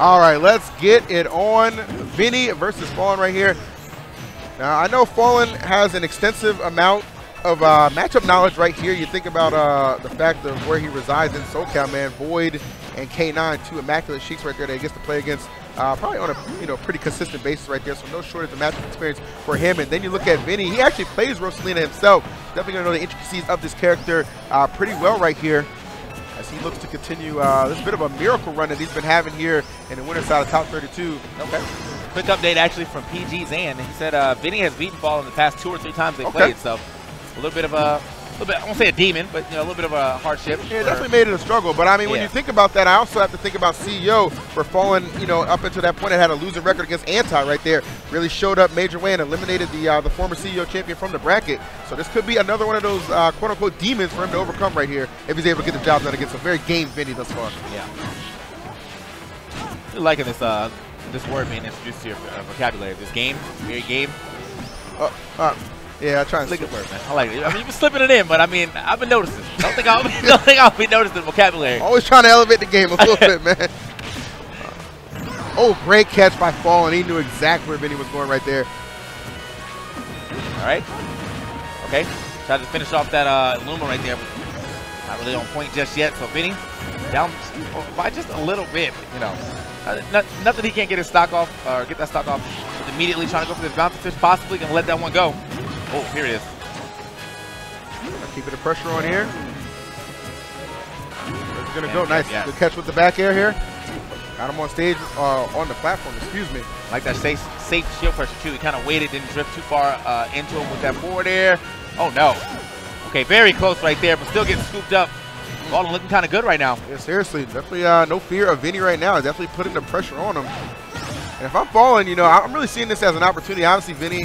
All right, let's get it on. Vinnie versus Falln right here. Now, I know Falln has an extensive amount of matchup knowledge right here. You think about the fact of where he resides in SoCal, man. Void and K9, two immaculate Sheiks right there that he gets to play against probably on a pretty consistent basis right there. So no shortage of matchup experience for him. And then you look at Vinnie. He actually plays Rosalina himself. Definitely going to know the intricacies of this character pretty well right here, as he looks to continue this bit of a miracle run that he's been having here in the winter side of top 32. Okay. Quick update actually from PG Zan. He said Vinnie has beaten Falln in the past 2 or 3 times they played, so a little bit of a, I won't say a demon, but a little bit of a hardship. Yeah, it definitely made it a struggle. But I mean, when you think about that, I also have to think about CEO for Falln. You know, up until that point, it had a losing record against Anti right there. Really showed up major way and eliminated the former CEO champion from the bracket. So this could be another one of those quote unquote demons for him to overcome right here if he's able to get the job done against a very game Vinnie thus far. Yeah, I'm liking this this word being introduced to your vocabulary. This game, weird game. Yeah, I try and look at word, man. I like it. I mean, you've been slipping it in, but I mean, I've been noticing. Don't think I'll be noticing vocabulary. Always trying to elevate the game a little bit, man. Oh, great catch by Falln. He knew exactly where Vinnie was going right there. All right. Okay. Tried to finish off that Luma right there. Not really on point just yet. So Vinnie down by just a little bit, you know. Nothing he can't get his stock off or get that stock off. Just immediately trying to go for this bounce fish, possibly gonna let that one go. Oh, here it is. Keeping the pressure on here. It's going to go. Nice. Good catch with the back air here. Got him on stage, on the platform, excuse me. Like that safe shield pressure, too. He kind of waited, didn't drift too far into him with that forward air. Oh, no. Okay, very close right there, but still getting scooped up. Falln looking kind of good right now. Yeah, seriously. Definitely no fear of Vinnie right now. Definitely putting the pressure on him. And if I'm Falln, you know, I'm really seeing this as an opportunity. Obviously, Vinnie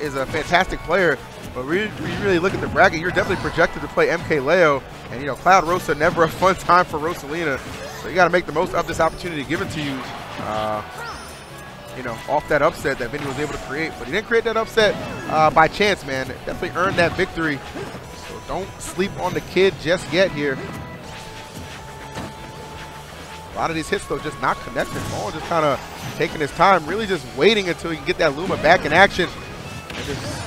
is a fantastic player, but we really look at the bracket. You're definitely projected to play MK Leo, and, you know, Cloud Rosa, never a fun time for Rosalina. So you got to make the most of this opportunity given to you, you know, off that upset that Vinnie was able to create. But he didn't create that upset by chance, man. Definitely earned that victory. So don't sleep on the kid just yet here. A lot of these hits, though, just not connected. Falln just kind of taking his time, really just waiting until he can get that Luma back in action. And just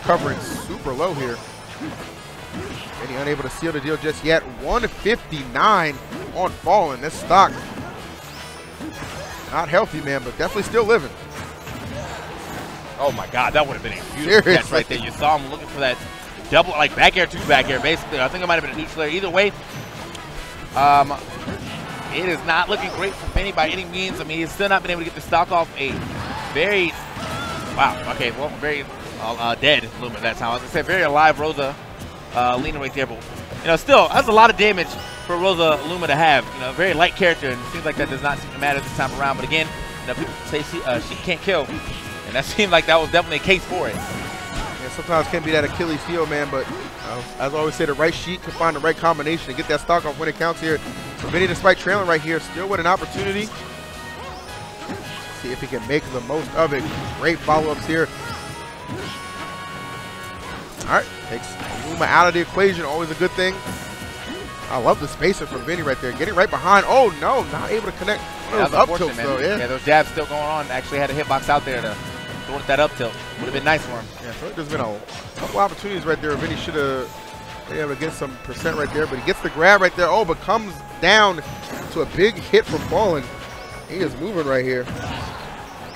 recovering super low here. Vinnie unable to seal the deal just yet. 159 on Falln. This stock, not healthy, man, but definitely still living. Oh, my God. That would have been a huge catch right there. You saw him looking for that double, like, back air, 2 back air, basically. I think it might have been a neutral air. Either way, it is not looking great for Vinnie by any means. I mean, he's still not been able to get the stock off a very, wow, okay, well, very dead Luma that time. As I said, very alive Rosa Lina right there. But, you know, still, that's a lot of damage for Rosa Luma to have. You know, very light character, and it seems like that does not seem to matter this time around. But again, you know, people say she can't kill, and that seemed like that was definitely a case for it. Yeah, sometimes it can be that Achilles heel, man, but as I always say, the right sheet can find the right combination to get that stock off when it counts here. So Vinnie, despite trailing right here, still with an opportunity. See if he can make the most of it. Great follow-ups here. All right, takes Luma out of the equation. Always a good thing. I love the spacer from Vinnie right there. Getting right behind. Oh, no, not able to connect. That was up tilt, man. Though, yeah, those jabs still going on. Actually had a hitbox out there to thwart that up tilt. Would have been nice for him. Yeah, so there's been a couple opportunities right there. Vinnie should have... Yeah, but gets some percent right there, but he gets the grab right there. Oh, but comes down to a big hit from Falln. He is moving right here.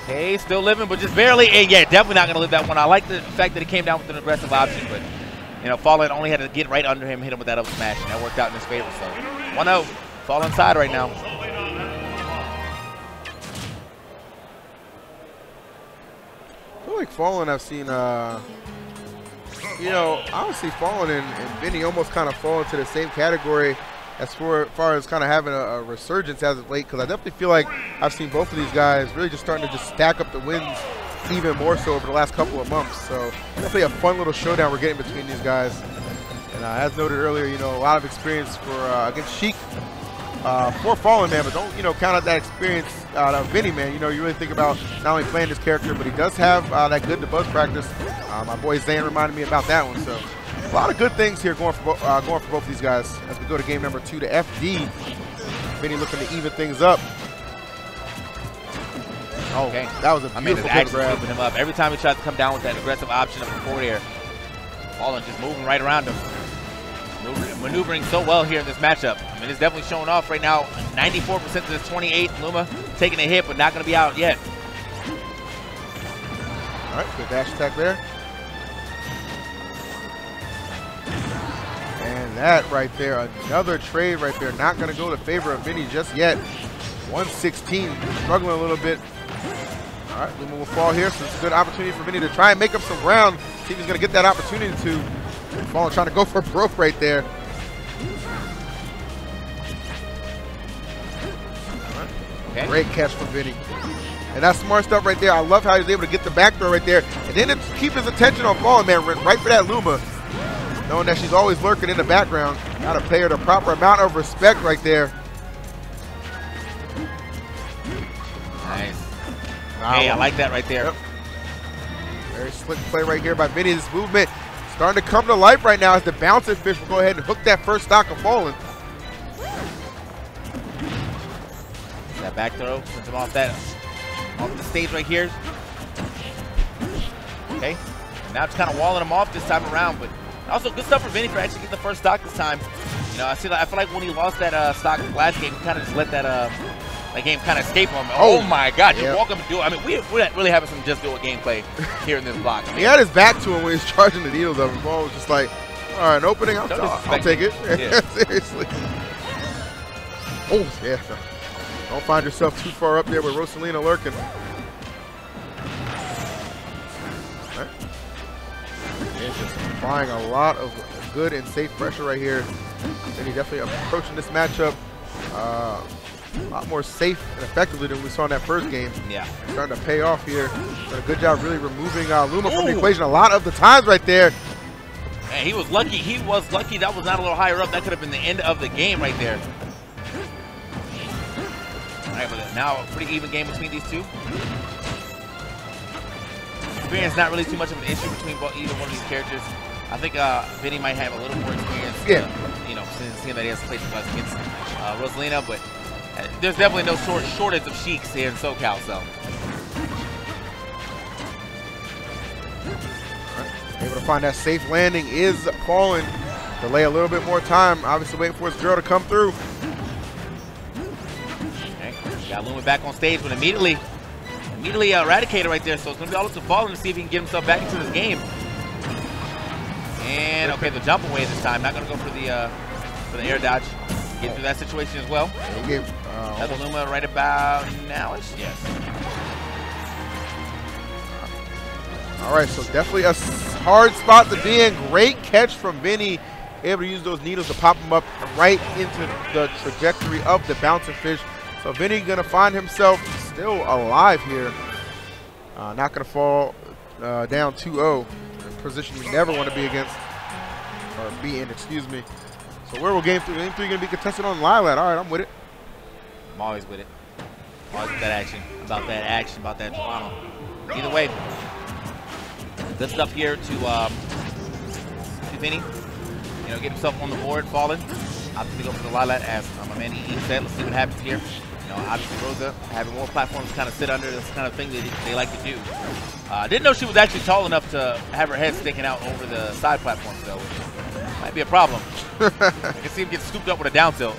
Okay, still living, but just barely. And yeah, definitely not going to live that one. I like the fact that he came down with an aggressive option, but, you know, Falln only had to get right under him, hit him with that up smash, and that worked out in his favor. So, 1-0. Falln side right now. I feel like Falln, I've seen, you know, honestly, Falln and Vinnie almost kind of fall into the same category as far as kind of having a resurgence as of late, because I definitely feel like I've seen both of these guys really just starting to just stack up the wins even more so over the last couple of months. So definitely a fun little showdown we're getting between these guys. And as noted earlier, you know, a lot of experience for against Sheik for Falln, man, but don't, you know, count out that experience of Vinnie, man. You know, you really think about not only playing this character, but he does have that good to buzz practice. My boy Zane reminded me about that one. So a lot of good things here going for both of these guys as we go to game number 2 to FD. Vinnie looking to even things up. Oh, okay. That was a beautiful grab. Keeping him up. Every time he tries to come down with that aggressive option of the forward air, Falln just moving right around him. Maneuvering so well here in this matchup. I mean, it's definitely showing off right now. 94% to this 28. Luma taking a hit, but not going to be out yet. All right, good dash attack there. And that right there, another trade right there. Not going to go in favor of Vinnie just yet. 116, struggling a little bit. All right, Luma will fall here, so it's a good opportunity for Vinnie to try and make up some ground. See if he's going to get that opportunity to. Falln trying to go for broke right there. Okay. Great catch from Vinnie. And that's smart stuff right there. I love how he's able to get the back throw right there. And then it's keep his attention on Falln, man, right for that Luma. Knowing that she's always lurking in the background. Gotta pay her the proper amount of respect right there. Nice. Wow. Hey, I like that right there. Yep. Very slick play right here by Vinnie. This movement starting to come to life right now as the bouncing fish will go ahead and hook that first stock of Falln. That back throw sends him off that, off the stage right here. Okay, now it's kind of walling him off this time around, but also good stuff for Vinnie for actually getting the first stock this time. You know, I feel like when he lost that stock last game, he kind of just let that game kind of escape him. Oh my God, you're welcome to do it. I mean, we're really having some just do it gameplay here in this block. He had his back to him when he's charging the needles up. Paul was just like, all right, an opening, I'll take it. Yeah. Seriously. Oh, yeah. Don't find yourself too far up there with Rosalina lurking. All right. And just applying a lot of good and safe pressure right here. And he's definitely approaching this matchup. A lot more safe and effectively than we saw in that first game. Yeah. Starting to pay off here. Done a good job really removing Luma from the equation a lot of the times right there. Man, he was lucky. He was lucky. That was not a little higher up. That could have been the end of the game right there. All right, but now a pretty even game between these two. Experience not really too much of an issue between either one of these characters. I think Vinnie might have a little more experience. Yeah. You know, seeing that he has played against Rosalina, but there's definitely no shortage of Sheiks here in SoCal, so. Right. Able to find that safe landing is Falln. Delay a little bit more time, obviously waiting for his girl to come through. Okay. Got Luma back on stage, but immediately eradicated right there, so it's going to be all up to Falln to see if he can get himself back into this game. And okay, the jump away this time, not going to go for the air dodge. Get through that situation as well. Okay. Another Luma right about now. Yes. All right, so definitely a hard spot to be in. Great catch from Vinnie. Able to use those needles to pop him up right into the trajectory of the bouncing fish. So Vinnie going to find himself still alive here. Not going to fall down 2-0. A position you never want to be against. Or be in, excuse me. So where will game three? Game three going to be contested on Lylat. All right, I'm with it. I'm always with it. Always with that action. About that action. About that drama. Either way, good stuff here to Vinnie. You know, get himself on the board, Falln. Obviously go for the Lylat as my man E said. Let's see what happens here. You know, obviously Rosa having more platforms kind of sit under. That's the kind of thing that they like to do. I didn't know she was actually tall enough to have her head sticking out over the side platform, though. Might be a problem. I can see him get scooped up with a down tilt.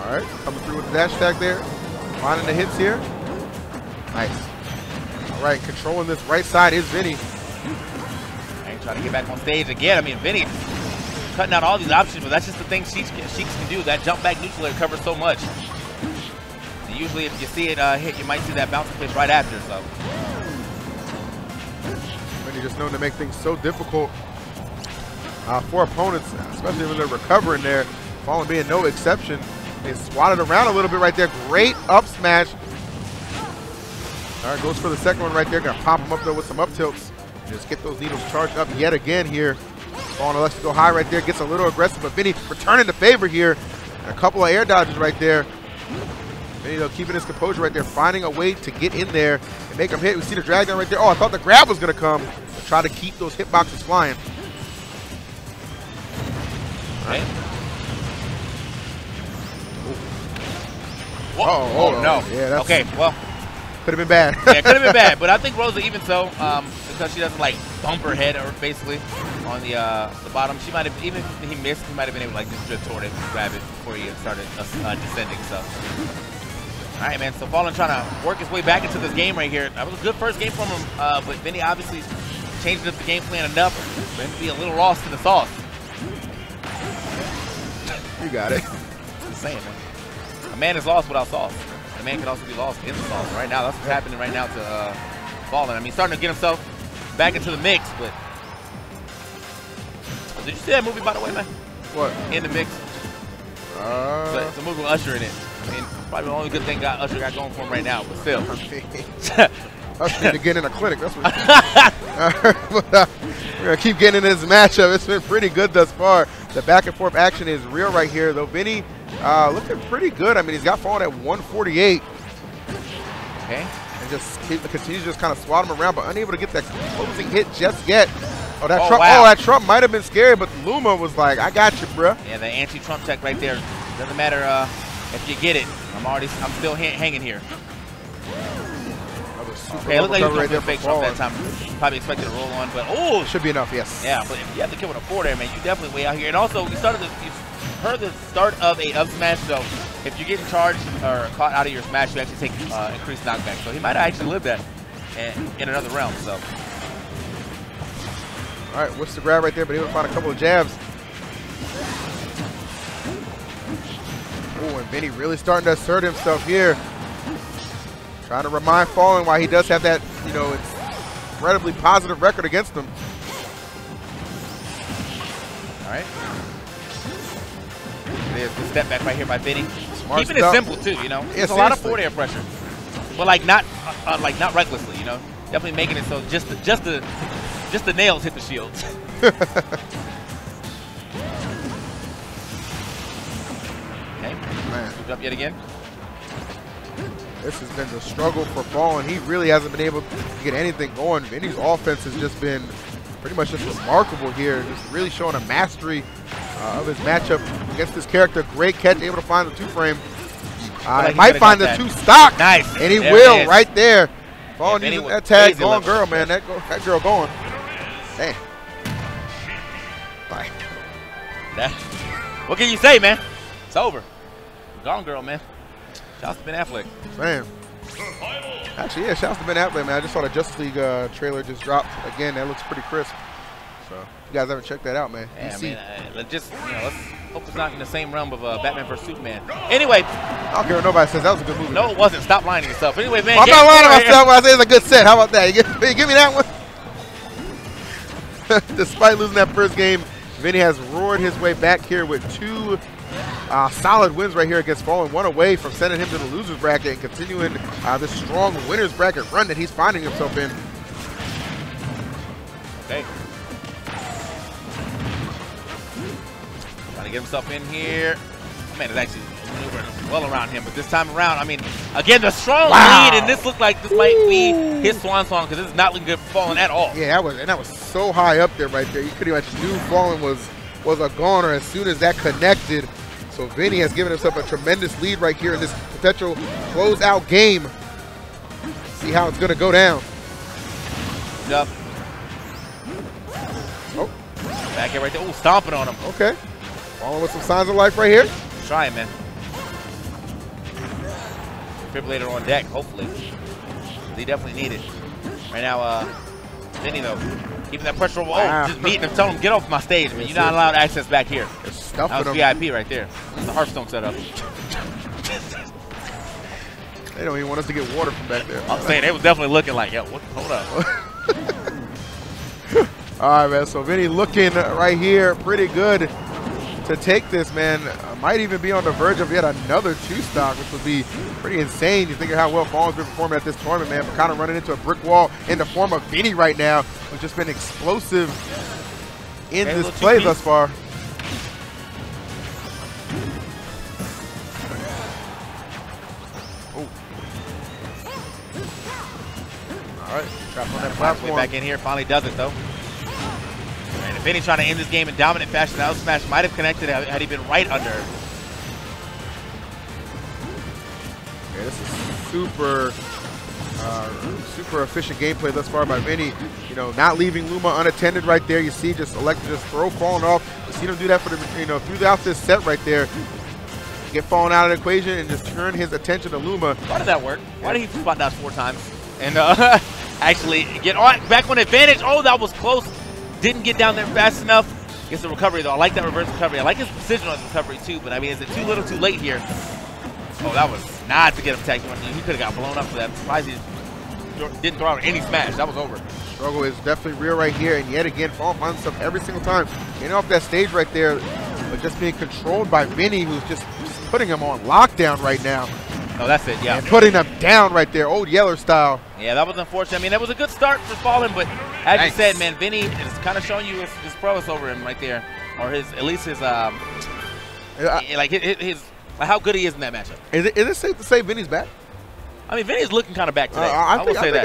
All right, coming through with the dash attack there. Finding the hips here. Nice. All right, controlling this right side is Vinnie. And trying to get back on stage again. I mean, Vinnie cutting out all these options, but that's just the thing Sheik can do. That jump back neutral air covers so much. And usually if you see it hit, you might see that bouncing pitch right after, so. Just known to make things so difficult for opponents, especially when they're recovering there. Falln being no exception. They swatted around a little bit right there. Great up smash. All right, goes for the second one right there. Gonna pop him up there with some up tilts. Just get those needles charged up yet again here. Falln lets it go high right there. Gets a little aggressive, but Vinnie returning the favor here. And a couple of air dodges right there. Vinnie, though, keeping his composure right there, finding a way to get in there and make him hit. We see the drag down right there. Oh, I thought the grab was gonna come. Try to keep those hitboxes flying. All right. Oh no. Yeah, that's, okay, well. Could have been bad. Yeah, could have been bad. But I think Rosa, even so, because she doesn't, like, bump her head or basically on the bottom, she might have, even if he missed, he might have been able to, like, just drift toward it, grab it before he started descending. So. All right, man. So Falln trying to work his way back into this game right here. That was a good first game from him, but Vinnie obviously changed up the game plan enough for him to be a little lost in the sauce. You got it. I'm saying, man. A man is lost without sauce. A man can also be lost in the sauce. Right now, that's what's happening right now to Falln. I mean, starting to get himself back into the mix, but... Oh, did you see that movie, by the way, man? What? In the Mix. It's a movie with Usher in it. I mean, probably the only good thing Usher got going for him right now, but still. Usher need to get in a clinic, that's what we're going to keep getting in this matchup. It's been pretty good thus far. The back and forth action is real right here, though. Vinnie looking pretty good. I mean, he's got Falln at 148. Okay. And just continues to just kind of swat him around, but unable to get that closing hit just yet. Oh, that Trump! Wow. Oh, that Trump might have been scary, but Luma was like, "I got you, bruh." Yeah, the anti-Trump tech right there. Doesn't matter if you get it. I'm still hanging here. Okay, it looked like he was going to fake Trump that time. Probably expected to roll on, but oh, should be enough. Yes. Yeah, but if you have to kill with a 4 there, man, you definitely way out here. And also, you heard the start of a up smash, so if you get charged or caught out of your smash, you actually take increased knockback. So he might have actually lived that in another realm. So. All right, what's the grab right there? But he would find a couple of jabs. Oh, and Vinnie really starting to assert himself here. Trying to remind Falln why he does have that, you know, incredibly positive record against him. All right. There's the step back right here by Vinnie. Smart Keeping stuff. It simple too, you know. There's a lot of forward air pressure, but like not recklessly, you know. Definitely making it so just the nails hit the shields. Okay, man. Scooped up yet again. This has been the struggle for Falln. He really hasn't been able to get anything going. Vinnie's offense has just been pretty much just remarkable here. Just really showing a mastery of his matchup against this character. Great catch, able to find the 2-frame. He might find the that 2 stock. Nice. And he there will right there. Falln using that tag. Going girl, man. That girl going. Damn. Bye. What can you say, man? It's over. Gone girl, man. Shouts to Ben Affleck. Man. Actually, yeah, shouts to Ben Affleck, man. I just saw the Justice League trailer just dropped. Again, that looks pretty crisp. So, you guys haven't checked that out, man. Yeah, DC. Man, just, you know, let's hope it's not in the same realm of Batman v Superman. Anyway. I don't care what nobody says. That was a good movie. No, man. It wasn't. Stop lying to yourself. Anyway, man. Well, I'm not lying to myself when I say it's a good set. How about that? You give me that one? Despite losing that first game, Vinnie has roared his way back here with 2 solid wins right here against Falln. One away from sending him to the loser's bracket and continuing this strong winner's bracket run that he's finding himself in. Okay. Trying to get himself in here. Oh, man, it's actually maneuvering well around him, but this time around, I mean, again, the strong lead, and this looked like this might be his swan song because this is not looking good for Falln at all. Yeah, that was so high up there right there. You pretty much knew Falln was a goner as soon as that connected. So Vinnie has given himself a tremendous lead right here in this potential closeout game. See how it's gonna go down. Yep. Oh, back here right there. Oh, stomping on him. Okay. Falln with some signs of life right here. Let's try it, man. Defibrillator on deck, hopefully. They definitely need it. Right now, Vinnie, though, keeping that pressure over. Wow. Just meeting him, telling him, get off my stage, man. You're not allowed access back here. That was VIP right there. That's the Hearthstone setup. They don't even want us to get water from back there. I'm saying they was definitely looking like, yo, what, hold up. All right, man, so Vinnie looking right here pretty good to take this, man. Might even be on the verge of yet another 2-stock, which would be pretty insane. You think of how well Falln's been performing at this tournament, man, but kind of running into a brick wall in the form of Vinnie right now, who's just been explosive in this play thus far. Oh. All right, trapped on that platform. Back in here, finally does it though. Vinnie trying to end this game in dominant fashion. That out smash might have connected had he been right under. Okay, this is super, super efficient gameplay thus far by Vinnie. You know, not leaving Luma unattended right there. You see, just elect to just throw Falln off. You see them do that for the, you know, throughout this set right there. Get Falln out of the equation and just turn his attention to Luma. Why did that work? Why did he spot dash 4 times? And actually get on back on advantage. Oh, that was close. Didn't get down there fast enough. Gets the recovery though. I like that reverse recovery. I like his precision on the recovery too. But I mean, is it too little, too late here? Oh, that was not to get him tagged. He could have got blown up for that. I'm surprised he didn't throw out any smash. That was over. Struggle is definitely real right here. And yet again, Falln finds himself every single time. Getting off that stage right there, but just being controlled by Vinnie, who's just putting him on lockdown right now. Oh, that's it, yeah. And putting him down right there, old Yeller style. Yeah, that was unfortunate. I mean, that was a good start for Falln, but as you said, man, Vinnie is kind of showing you his prowess over him right there, or his, at least his, like his how good he is in that matchup. Is it safe to say Vinnie's back? I mean, Vinnie's looking kind of back today. I will say that.